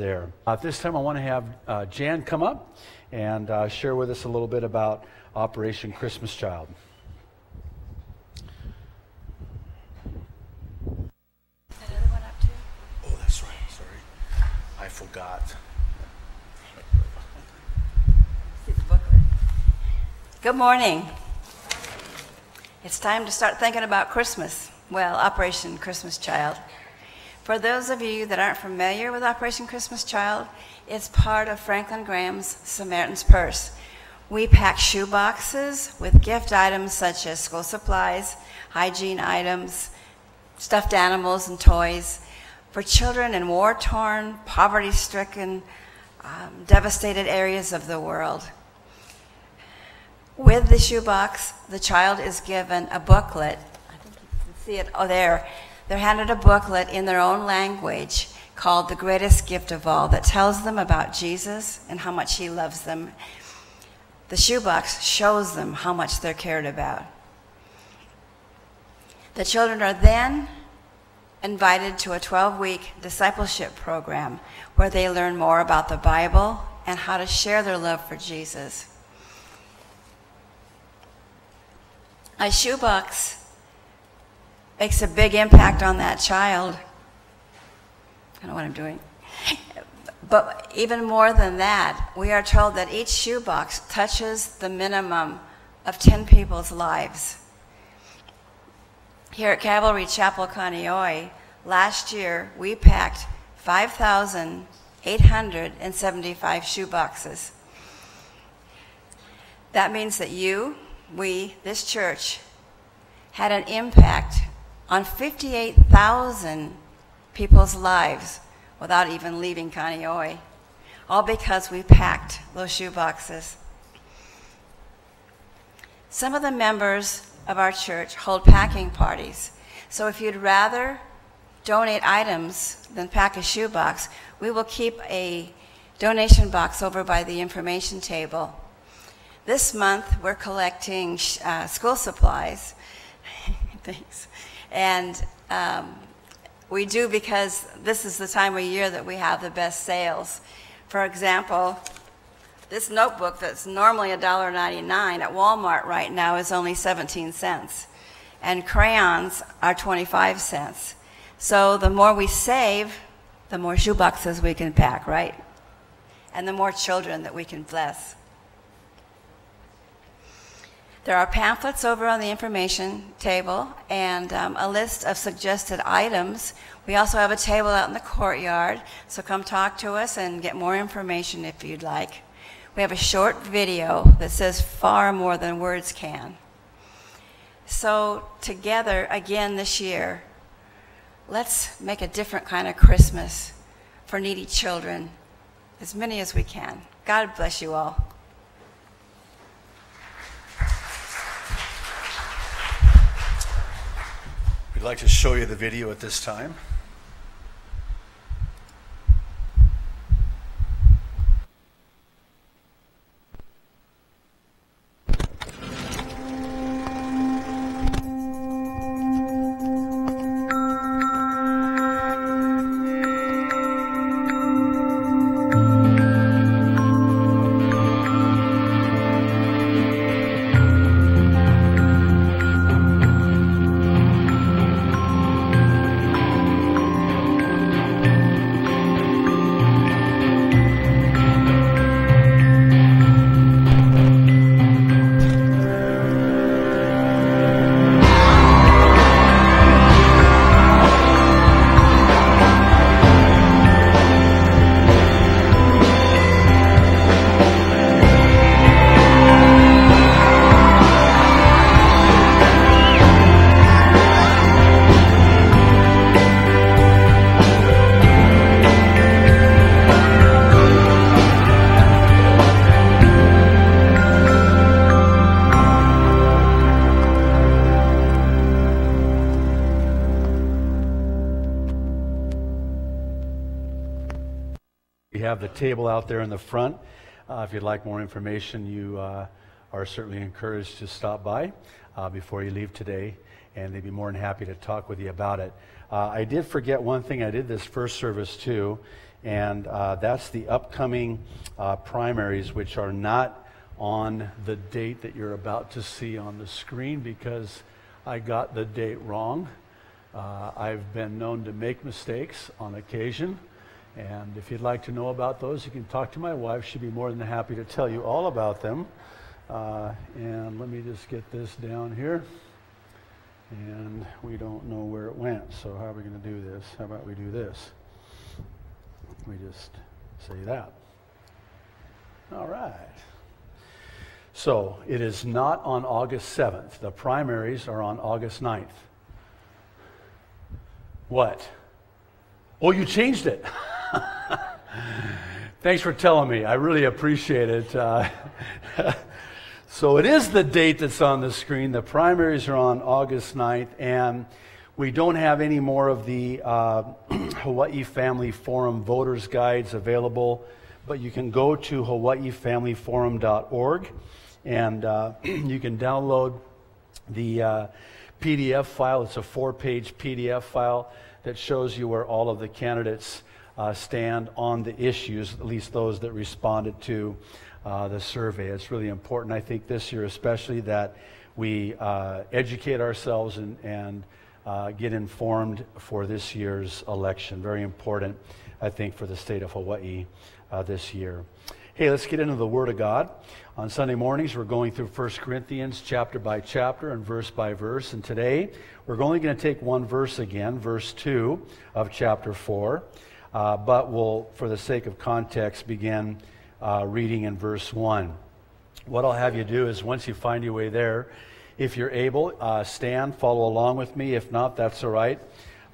there. At this time, I want to have Jan come up and share with us a little bit about Operation Christmas Child. Is that other one up too? Oh, that's right. Sorry. I forgot. Good morning. It's time to start thinking about Christmas. Well, Operation Christmas Child. For those of you that aren't familiar with Operation Christmas Child, it's part of Franklin Graham's Samaritan's Purse. We pack shoe boxes with gift items such as school supplies, hygiene items, stuffed animals and toys for children in war-torn, poverty-stricken, devastated areas of the world. With the shoebox, the child is given a booklet. I think you can see it there. They're handed a booklet in their own language called The Greatest Gift of All that tells them about Jesus and how much he loves them. The shoebox shows them how much they're cared about. The children are then invited to a 12-week discipleship program where they learn more about the Bible and how to share their love for Jesus. A shoebox makes a big impact on that child. I don't know what I'm doing. But even more than that, we are told that each shoebox touches the minimum of 10 people's lives. Here at Cavalry Chapel Kaneohe, last year we packed 5,875 shoeboxes. That means that you, we, this church, had an impact on 58,000 people's lives without even leaving Kaneohe, all because we packed those shoeboxes. Some of the members of our church hold packing parties, so if you'd rather donate items than pack a shoebox, we will keep a donation box over by the information table. This month, we're collecting school supplies. Thanks. And we do because this is the time of year that we have the best sales. For example, this notebook that's normally $1.99 at Walmart right now is only 17 cents. And crayons are 25 cents. So the more we save, the more shoeboxes we can pack, right? And the more children that we can bless. There are pamphlets over on the information table and a list of suggested items. We also have a table out in the courtyard, so come talk to us and get more information if you'd like. We have a short video that says far more than words can. So together again this year, let's make a different kind of Christmas for needy children, as many as we can. God bless you all. I'd like to show you the video at this time. The table out there in the front. If you'd like more information, you are certainly encouraged to stop by before you leave today, and they'd be more than happy to talk with you about it. I did forget one thing. I did this first service too, and that's the upcoming primaries, which are not on the date that you're about to see on the screen because I got the date wrong. I've been known to make mistakes on occasion, and if you'd like to know about those, you can talk to my wife. She'd be more than happy to tell you all about them. And let me just get this down here. And we don't know where it went, so how are we going to do this? How about we do this? We just say that. All right. So it is not on August 7th. The primaries are on August 9th. What? Oh, you changed it. Thanks for telling me. I really appreciate it. So it is the date that's on the screen. The primaries are on August 9th, and we don't have any more of the Hawaii Family Forum voters guides available, but you can go to hawaiifamilyforum.org, and you can download the PDF file. It's a 4-page PDF file that shows you where all of the candidates stand on the issues, at least those that responded to the survey. It's really important, I think, this year especially, that we educate ourselves and get informed for this year's election. Very important, I think, for the state of Hawaii this year. Hey, let's get into the Word of God. On Sunday mornings, we're going through 1 Corinthians chapter by chapter and verse by verse. And today, we're only going to take one verse again, verse 2 of chapter 4. But we'll, for the sake of context, begin reading in verse 1. What I'll have you do is, once you find your way there, if you're able, stand, follow along with me. If not, that's all right.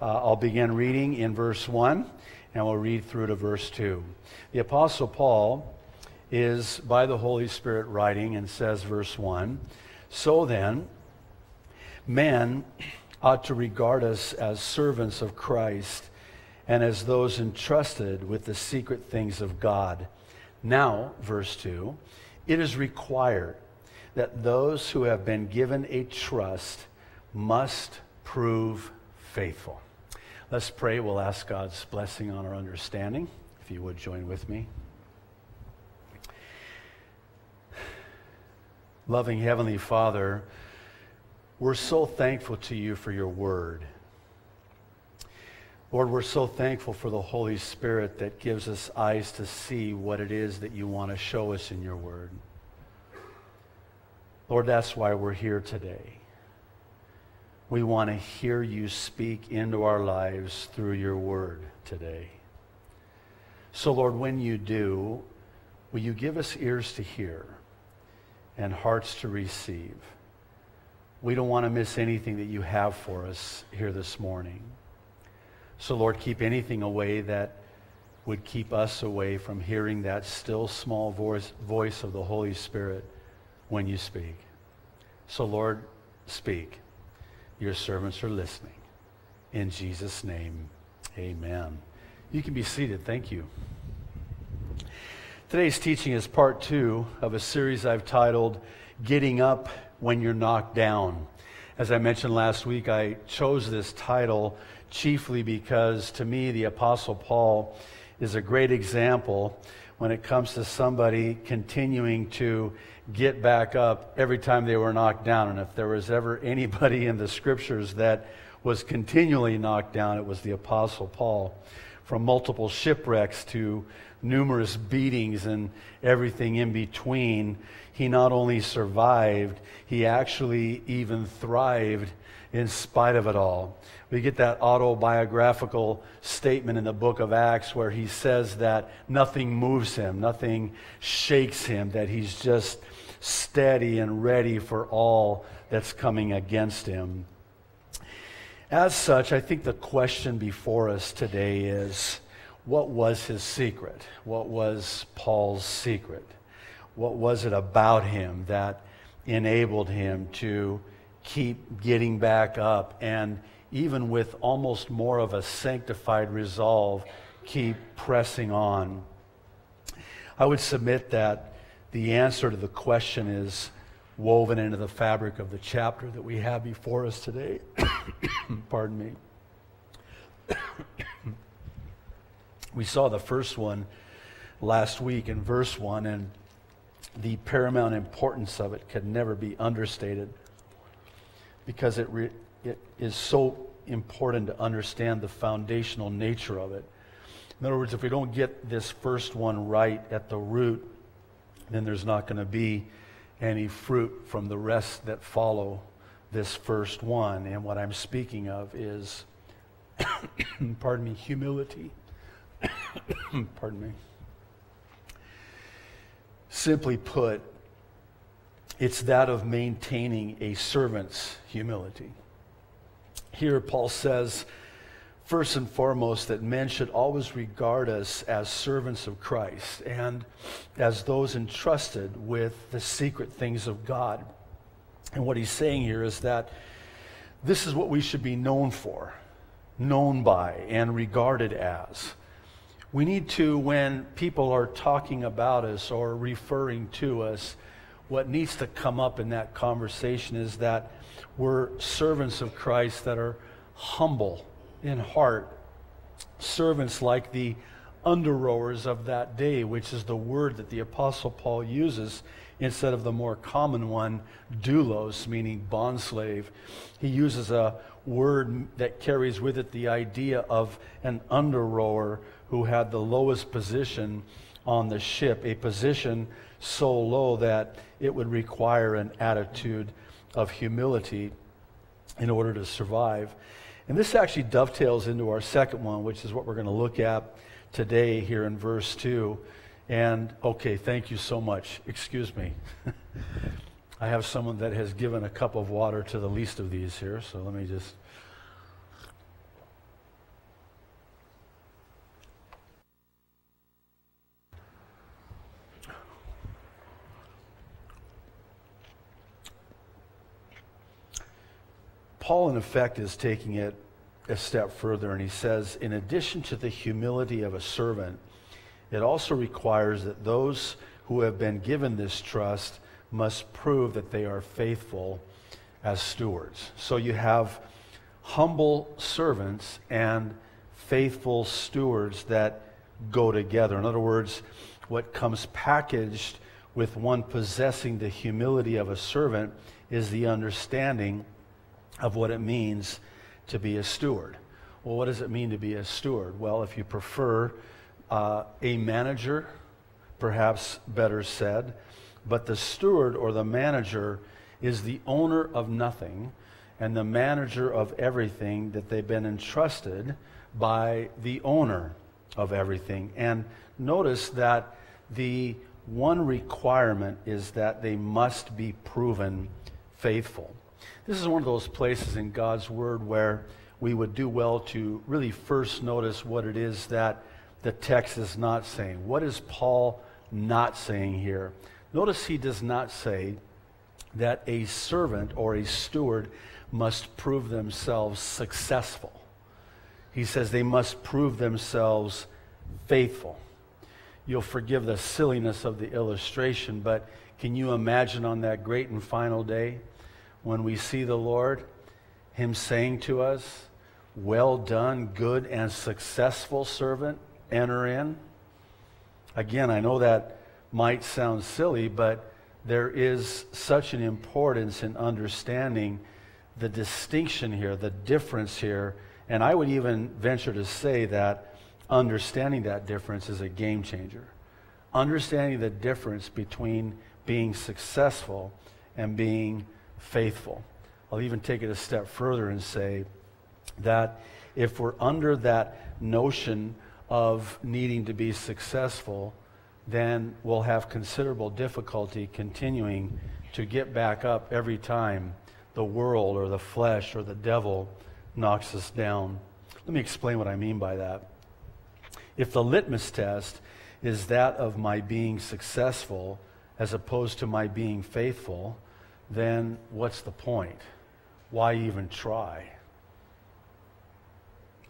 I'll begin reading in verse 1, and we'll read through to verse 2. The Apostle Paul is by the Holy Spirit writing and says, verse 1, "So then, men ought to regard us as servants of Christ and as those entrusted with the secret things of God. Now," verse 2, "it is required that those who have been given a trust must prove faithful." Let's pray. We'll ask God's blessing on our understanding. If you would join with me. Loving Heavenly Father, we're so thankful to you for your word. Lord, we're so thankful for the Holy Spirit that gives us eyes to see what it is that you want to show us in your word. Lord, that's why we're here today. We want to hear you speak into our lives through your word today. So, Lord, when you do, will you give us ears to hear and hearts to receive? We don't want to miss anything that you have for us here this morning. So, Lord, keep anything away that would keep us away from hearing that still small voice of the Holy Spirit when you speak. So, Lord, speak. Your servants are listening. In Jesus' name, amen. You can be seated. Thank you. Today's teaching is part 2 of a series I've titled, "Getting Up When You're Knocked Down." As I mentioned last week, I chose this title chiefly because, to me, the Apostle Paul is a great example when it comes to somebody continuing to get back up every time they were knocked down. And if there was ever anybody in the Scriptures that was continually knocked down, it was the Apostle Paul. From multiple shipwrecks to numerous beatings and everything in between, he not only survived, he actually even thrived in spite of it all. We get that autobiographical statement in the book of Acts where he says that nothing moves him, nothing shakes him, that he's just steady and ready for all that's coming against him. As such, I think the question before us today is, what was his secret? What was Paul's secret? What was it about him that enabled him to keep getting back up, and even with almost more of a sanctified resolve, keep pressing on? I would submit that the answer to the question is woven into the fabric of the chapter that we have before us today. Pardon me. We saw the first one last week in verse 1, and the paramount importance of it could never be understated, because it is so important to understand the foundational nature of it. In other words, if we don't get this first one right at the root, then there's not going to be any fruit from the rest that follow this first one. And what I'm speaking of is, pardon me, humility. Pardon me. Simply put, it's that of maintaining a servant's humility. Here Paul says, first and foremost, that men should always regard us as servants of Christ and as those entrusted with the secret things of God. And what he's saying here is that this is what we should be known for, known by, and regarded as. We need to, when people are talking about us or referring to us, what needs to come up in that conversation is that we're servants of Christ that are humble in heart, servants like the under-rowers of that day, which is the word that the Apostle Paul uses instead of the more common one, doulos, meaning bondslave. He uses a word that carries with it the idea of an under-rower who had the lowest position on the ship, a position so low that it would require an attitude of humility in order to survive. And this actually dovetails into our second one, which is what we're going to look at today here in verse 2. And, okay, thank you so much. Excuse me. I have someone that has given a cup of water to the least of these here, so let me just... Paul, in effect, is taking it a step further, and he says, in addition to the humility of a servant, it also requires that those who have been given this trust must prove that they are faithful as stewards. So you have humble servants and faithful stewards that go together. In other words, what comes packaged with one possessing the humility of a servant is the understanding of what it means to be a steward. Well, what does it mean to be a steward? Well, if you prefer, a manager, perhaps better said, but the steward or the manager is the owner of nothing and the manager of everything, that they've been entrusted by the owner of everything. And notice that the one requirement is that they must be proven faithful. This is one of those places in God's Word where we would do well to really first notice what it is that the text is not saying. What is Paul not saying here? Notice he does not say that a servant or a steward must prove themselves successful. He says they must prove themselves faithful. You'll forgive the silliness of the illustration, but can you imagine on that great and final day, when we see the Lord, Him saying to us, well done, good and successful servant, enter in? Again, I know that might sound silly, but there is such an importance in understanding the distinction here, the difference here, and I would even venture to say that understanding that difference is a game changer. Understanding the difference between being successful and being faithful. I'll even take it a step further and say that if we're under that notion of needing to be successful, then we'll have considerable difficulty continuing to get back up every time the world or the flesh or the devil knocks us down. Let me explain what I mean by that. If the litmus test is that of my being successful as opposed to my being faithful, then what's the point? Why even try?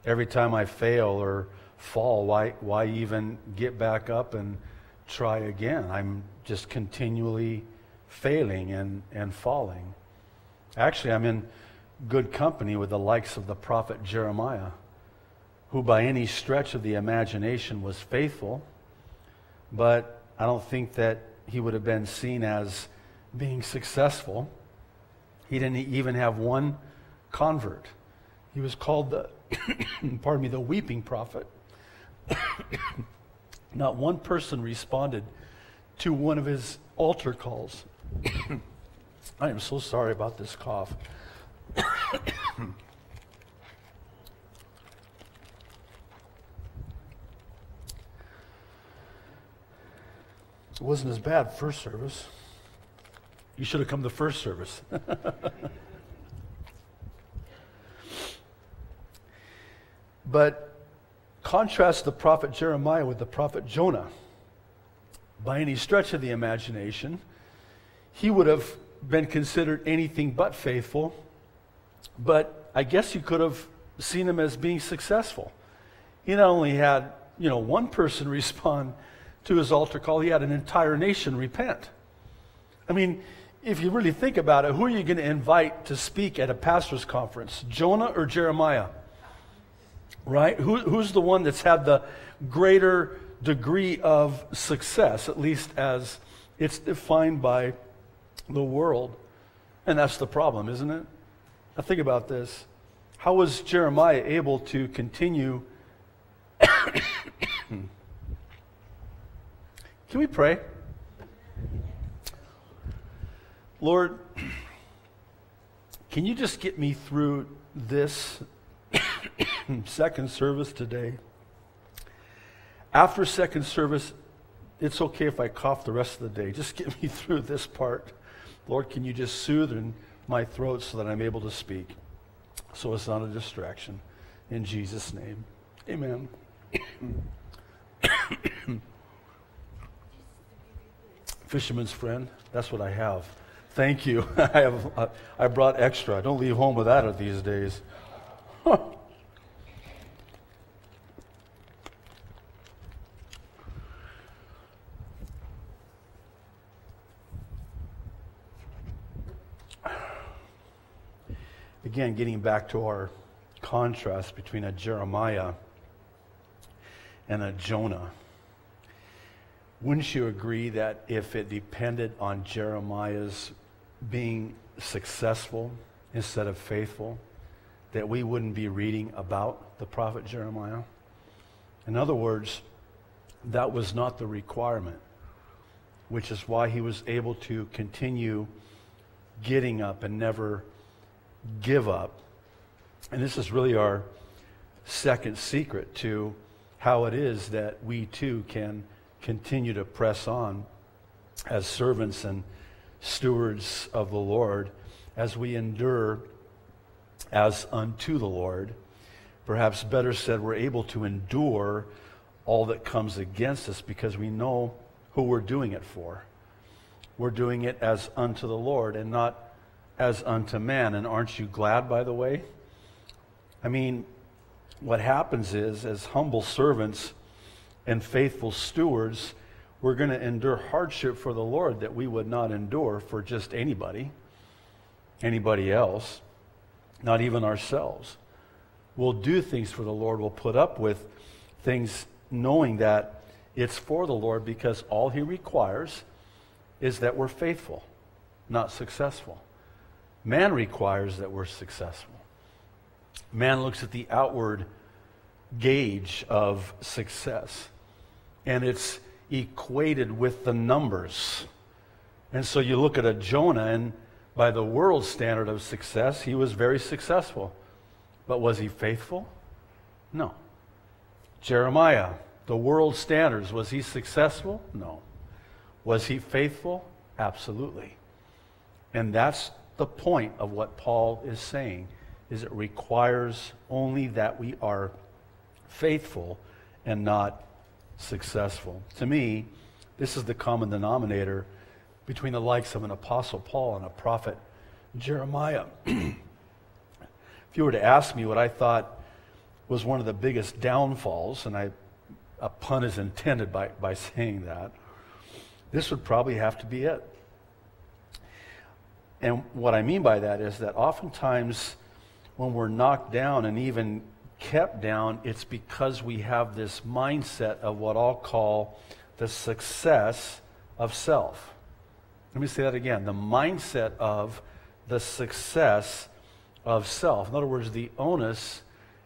Every time I fail or fall, why even get back up and try again? I'm just continually failing and falling. Actually, I'm in good company with the likes of the prophet Jeremiah, who by any stretch of the imagination was faithful, but I don't think that he would have been seen as being successful. He didn't even have one convert. He was called the, pardon me, the weeping prophet. Not one person responded to one of his altar calls. I am so sorry about this cough. It wasn't as bad first service. You should have come to first service. But contrast the prophet Jeremiah with the prophet Jonah. By any stretch of the imagination, he would have been considered anything but faithful, but I guess you could have seen him as being successful. He not only had, one person respond to his altar call, he had an entire nation repent. I mean, if you really think about it, who are you going to invite to speak at a pastor's conference? Jonah or Jeremiah? Right? Who's the one that's had the greater degree of success, at least as it's defined by the world? And that's the problem, isn't it? Now think about this. How was Jeremiah able to continue? Can we pray? Lord, can you just get me through this second service today? After second service, it's okay if I cough the rest of the day. Just get me through this part. Lord, can you just soothe in my throat so that I'm able to speak, so it's not a distraction? In Jesus' name, amen. Fisherman's friend, that's what I have. Thank you. I brought extra. I don't leave home without it these days. Huh. Again, getting back to our contrast between a Jeremiah and a Jonah. Wouldn't you agree that if it depended on Jeremiah's being successful instead of faithful, that we wouldn't be reading about the prophet Jeremiah? In other words, that was not the requirement, which is why he was able to continue getting up and never give up. And this is really our second secret to how it is that we too can continue to press on as servants and stewards of the Lord, as we endure as unto the Lord. Perhaps better said, we're able to endure all that comes against us because we know who we're doing it for. We're doing it as unto the Lord and not as unto man. And aren't you glad, by the way? I mean, what happens is, as humble servants and faithful stewards, we're going to endure hardship for the Lord that we would not endure for just anybody else, not even ourselves. We'll do things for the Lord. We'll put up with things knowing that it's for the Lord, because all he requires is that we're faithful, not successful. Man requires that we're successful. Man looks at the outward gauge of success, and it's equated with the numbers. And so you look at a Jonah, and by the world's standard of success, he was very successful. But was he faithful? No. Jeremiah, the world's standards, was he successful? No. Was he faithful? Absolutely. And that's the point of what Paul is saying, is it requires only that we are faithful and not successful. To me, this is the common denominator between the likes of an apostle Paul and a prophet Jeremiah. If you were to ask me what I thought was one of the biggest downfalls, and a pun is intended by saying that, this would probably have to be it. And what I mean by that is that oftentimes when we're knocked down and even kept down, it's because we have this mindset of what I'll call the success of self. Let me say that again. The mindset of the success of self. In other words, the onus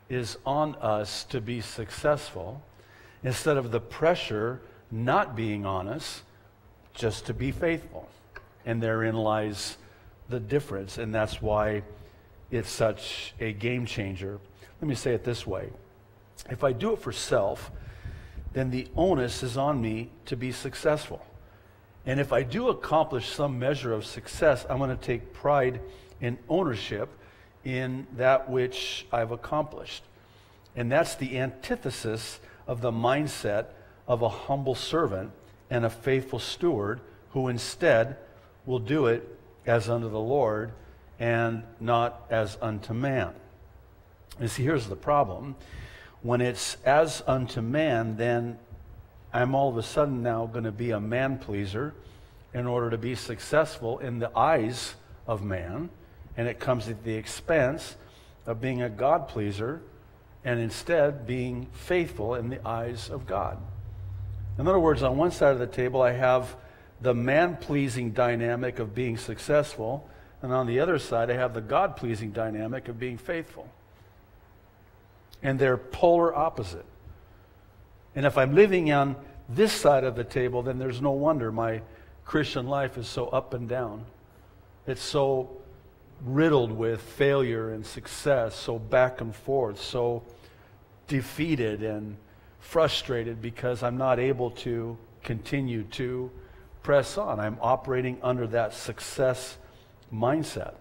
is on us to be successful instead of the pressure not being on us just to be faithful. And therein lies the difference, and that's why it's such a game changer. Let me say it this way. If I do it for self, then the onus is on me to be successful. And if I do accomplish some measure of success, I'm going to take pride and ownership in that which I've accomplished. And that's the antithesis of the mindset of a humble servant and a faithful steward who instead will do it as unto the Lord and not as unto man. And see, here's the problem. When it's as unto man, then I'm all of a sudden now going to be a man pleaser in order to be successful in the eyes of man, and it comes at the expense of being a God pleaser and instead being faithful in the eyes of God. In other words, on one side of the table I have the man-pleasing dynamic of being successful, and on the other side I have the God-pleasing dynamic of being faithful. And they're polar opposite. And if I'm living on this side of the table, then there's no wonder my Christian life is so up and down. It's so riddled with failure and success, so back and forth, so defeated and frustrated because I'm not able to continue to press on. I'm operating under that success mindset.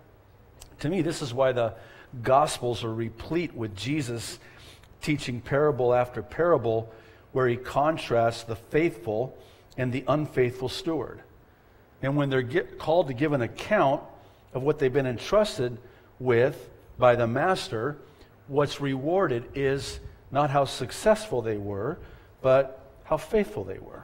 To me, this is why the Gospels are replete with Jesus teaching parable after parable where he contrasts the faithful and the unfaithful steward. And when they're called to give an account of what they've been entrusted with by the master, what's rewarded is not how successful they were, but how faithful they were.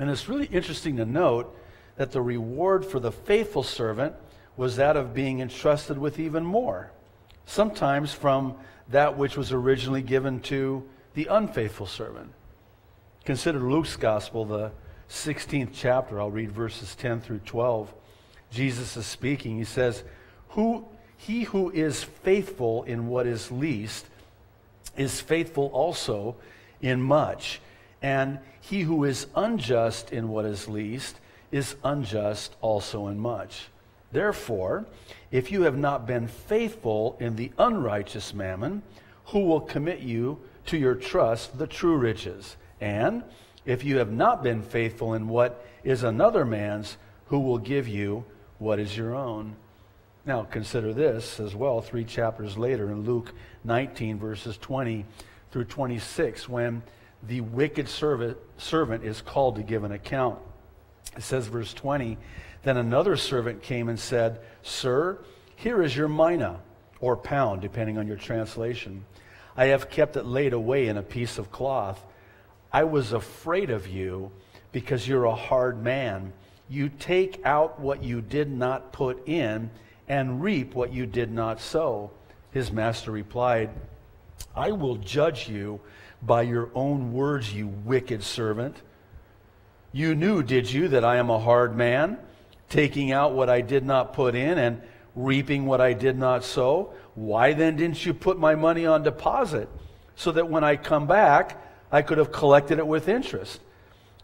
And it's really interesting to note that the reward for the faithful servant was that of being entrusted with even more, sometimes from that which was originally given to the unfaithful servant. Consider Luke's Gospel, the 16th chapter. I'll read verses 10 through 12. Jesus is speaking. He says, "He who is faithful in what is least is faithful also in much. And he who is unjust in what is least is unjust also in much. Therefore, if you have not been faithful in the unrighteous mammon, who will commit you to your trust the true riches? And if you have not been faithful in what is another man's, who will give you what is your own?" Now consider this as well 3 chapters later in Luke 19 verses 20 through 26 when the wicked servant is called to give an account. It says, verse 20, "Then another servant came and said, 'Sir, here is your mina,'" or pound, depending on your translation. "I have kept it laid away in a piece of cloth. I was afraid of you because you're a hard man. You take out what you did not put in and reap what you did not sow." His master replied, "I will judge you by your own words, you wicked servant. You knew, did you, that I am a hard man, taking out what I did not put in and reaping what I did not sow? Why then didn't you put my money on deposit so that when I come back, I could have collected it with interest?"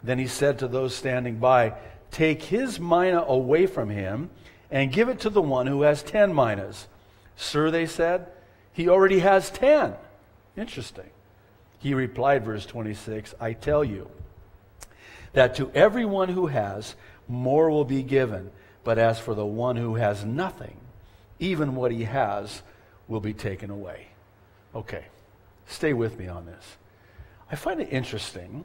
Then he said to those standing by, "Take his mina away from him and give it to the one who has 10 minas." "Sir," they said, "he already has 10. Interesting. He replied, verse 26, "I tell you that to everyone who has, more will be given. But as for the one who has nothing, even what he has will be taken away." Okay, stay with me on this. I find it interesting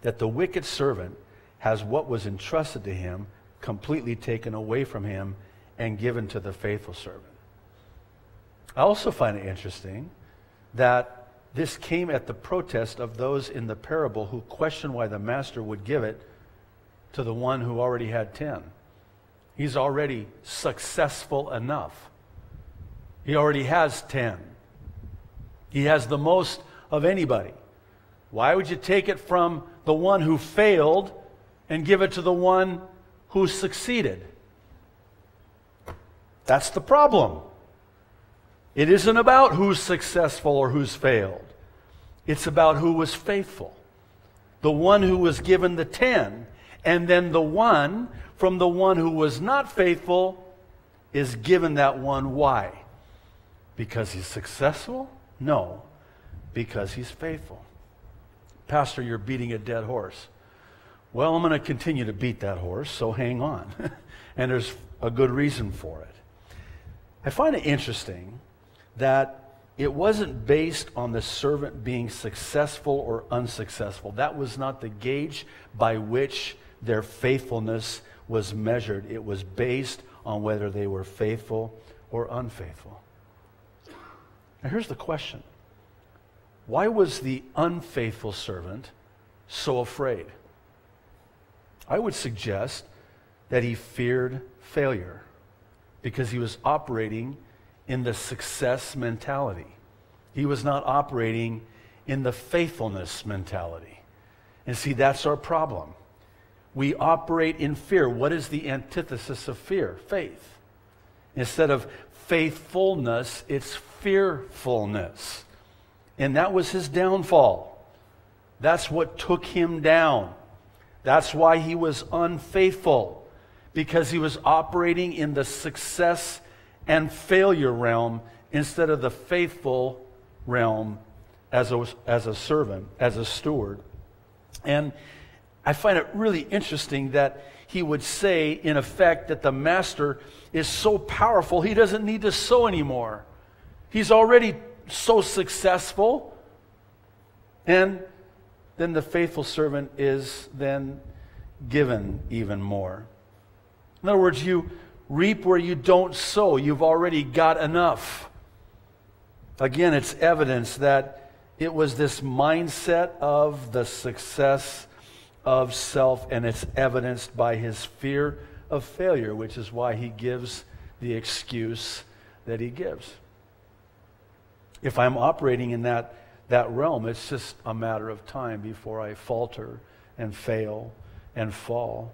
that the wicked servant has what was entrusted to him completely taken away from him and given to the faithful servant. I also find it interesting that this came at the protest of those in the parable who questioned why the master would give it to the one who already had 10. He's already successful enough. He already has 10. He has the most of anybody. Why would you take it from the one who failed and give it to the one who succeeded? That's the problem. It isn't about who's successful or who's failed. It's about who was faithful. The one who was given the 10, and then the one from the one who was not faithful is given that one. Why? Because he's successful? No, because he's faithful. Pastor, you're beating a dead horse. Well, I'm going to continue to beat that horse, so hang on. And there's a good reason for it. I find it interesting that it wasn't based on the servant being successful or unsuccessful. That was not the gauge by which their faithfulness was measured. It was based on whether they were faithful or unfaithful. Now here's the question. Why was the unfaithful servant so afraid? I would suggest that he feared failure because he was operating in the success mentality. He was not operating in the faithfulness mentality. And see, that's our problem. We operate in fear. What is the antithesis of fear? Faith. Instead of faithfulness, it's fearfulness. And that was his downfall. That's what took him down. That's why he was unfaithful, because he was operating in the success and failure realm instead of the faithful realm as a servant, as a steward. And I find it really interesting that he would say, in effect, that the master is so powerful, he doesn't need to sow anymore. He's already so successful. And then the faithful servant is then given even more. In other words, you reap where you don't sow. You've already got enough. Again, it's evidence that it was this mindset of the success of self, and it's evidenced by his fear of failure, which is why he gives the excuse that he gives. If I'm operating in that realm, it's just a matter of time before I falter and fail and fall.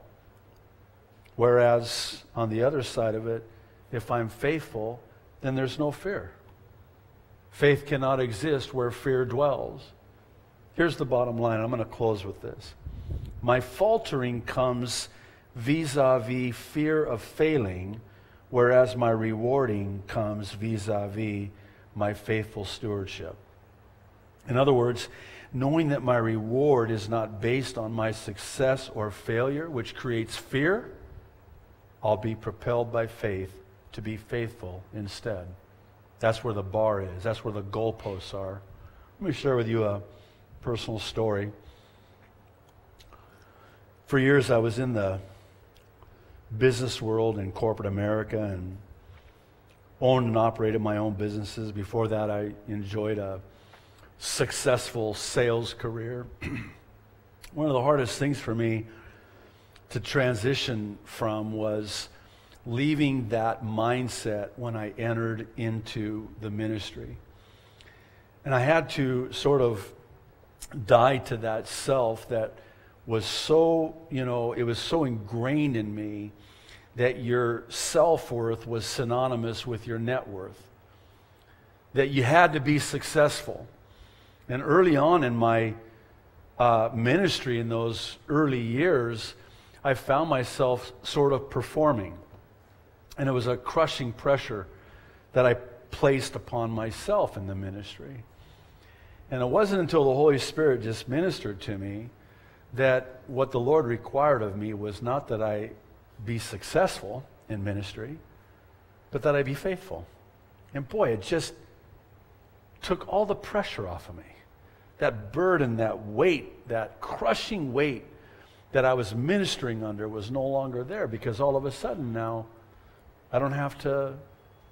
Whereas on the other side of it, if I'm faithful, then there's no fear. Faith cannot exist where fear dwells. Here's the bottom line. I'm going to close with this. My faltering comes vis-a-vis fear of failing, whereas my rewarding comes vis-a-vis my faithful stewardship. In other words, knowing that my reward is not based on my success or failure, which creates fear, I'll be propelled by faith to be faithful instead. That's where the bar is. That's where the goalposts are. Let me share with you a personal story. For years, I was in the business world in corporate America and owned and operated my own businesses. Before that, I enjoyed a successful sales career. One of the hardest things for me to transition from was leaving that mindset when I entered into the ministry. And I had to sort of die to that self that was so, it was so ingrained in me that your self-worth was synonymous with your net worth, that you had to be successful. And early on in my ministry, in those early years, I found myself sort of performing, and it was a crushing pressure that I placed upon myself in the ministry. And it wasn't until the Holy Spirit just ministered to me that what the Lord required of me was not that I be successful in ministry, but that I be faithful. And boy, it just took all the pressure off of me. That burden, that weight, that crushing weight that I was ministering under was no longer there, because all of a sudden now I don't have to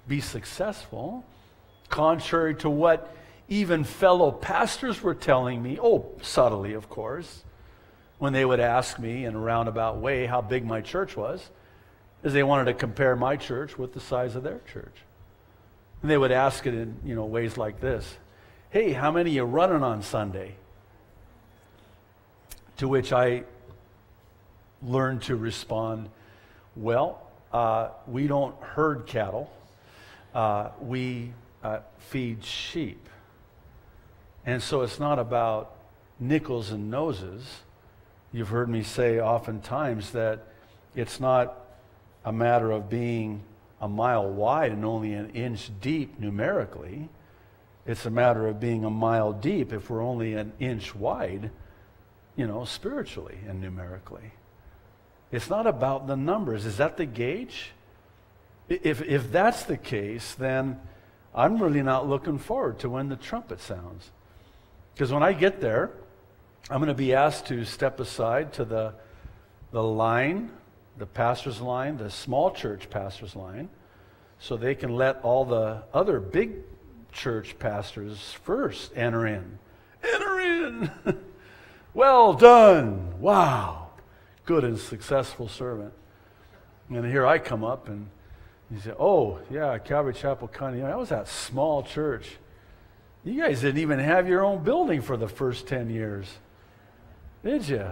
be successful, contrary to what even fellow pastors were telling me, subtly of course, when they would ask me in a roundabout way how big my church was. is they wanted to compare my church with the size of their church. And they would ask it in, you know, ways like this. Hey, how many are you running on Sunday? To which I learned to respond, well, we don't herd cattle. We feed sheep. And so it's not about nickels and noses. You've heard me say oftentimes that it's not a matter of being a mile wide and only an inch deep numerically. It's a matter of being a mile deep if we're only an inch wide, you know, spiritually and numerically. It's not about the numbers. Is that the gauge? If that's the case, then I'm really not looking forward to when the trumpet sounds. Because when I get there, I'm going to be asked to step aside to the line, the pastor's line, the small church pastor's line, so they can let all the other big church pastors first enter in. Enter in! Well done! Wow! Good and successful servant. And here I come up and you say, oh, yeah, Calvary Chapel Kaneohe, that was that small church. You guys didn't even have your own building for the first 10 years, did you?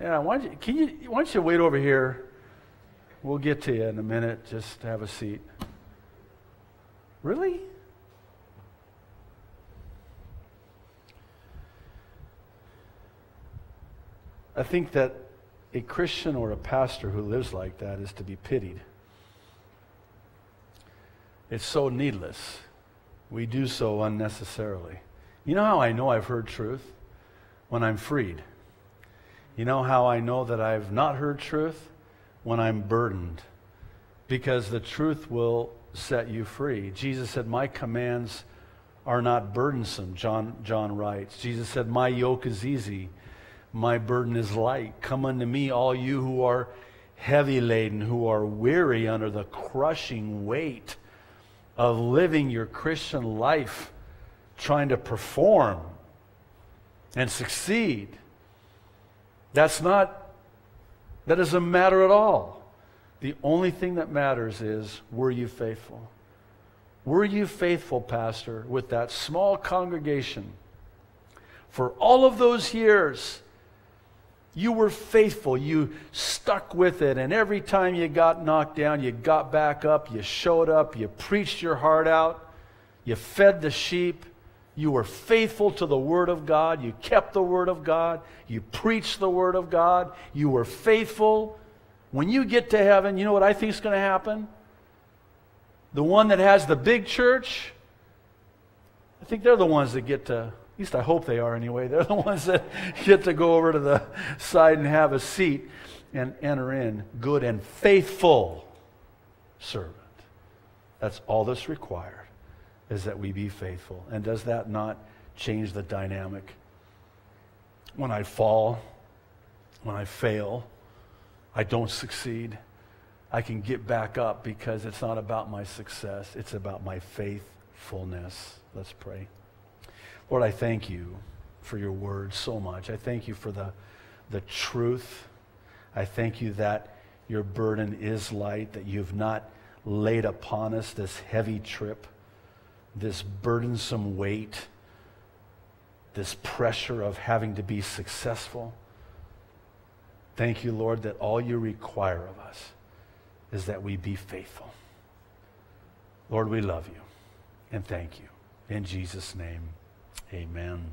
Yeah, why don't you wait over here? We'll get to you in a minute. Just have a seat. Really? I think that a Christian or a pastor who lives like that is to be pitied. It's so needless. We do so unnecessarily. You know how I know I've heard truth? When I'm freed. You know how I know that I've not heard truth? When I'm burdened. Because the truth will set you free. Jesus said, my commands are not burdensome, John writes. Jesus said, my yoke is easy. My burden is light. Come unto me, all you who are heavy laden, who are weary under the crushing weight of living your Christian life, trying to perform and succeed. That doesn't matter at all. The only thing that matters is, were you faithful? Were you faithful, Pastor, with that small congregation? For all of those years, you were faithful. You stuck with it. And every time you got knocked down, you got back up. You showed up. You preached your heart out. You fed the sheep. You were faithful to the Word of God. You kept the Word of God. You preached the Word of God. You were faithful. When you get to heaven, you know what I think is going to happen? The one that has the big church, I think they're the ones that get to... At least I hope they are anyway. They're the ones that get to go over to the side and have a seat and enter in. Good and faithful servant. That's all that's required, is that we be faithful. And does that not change the dynamic? When I fall, when I fail, I don't succeed, I can get back up because it's not about my success. It's about my faithfulness. Let's pray. Lord, I thank you for your word so much. I thank you for the truth. I thank you that your burden is light, that you've not laid upon us this heavy trip, this burdensome weight, this pressure of having to be successful. Thank you, Lord, that all you require of us is that we be faithful. Lord, we love you and thank you. In Jesus' name. Amen.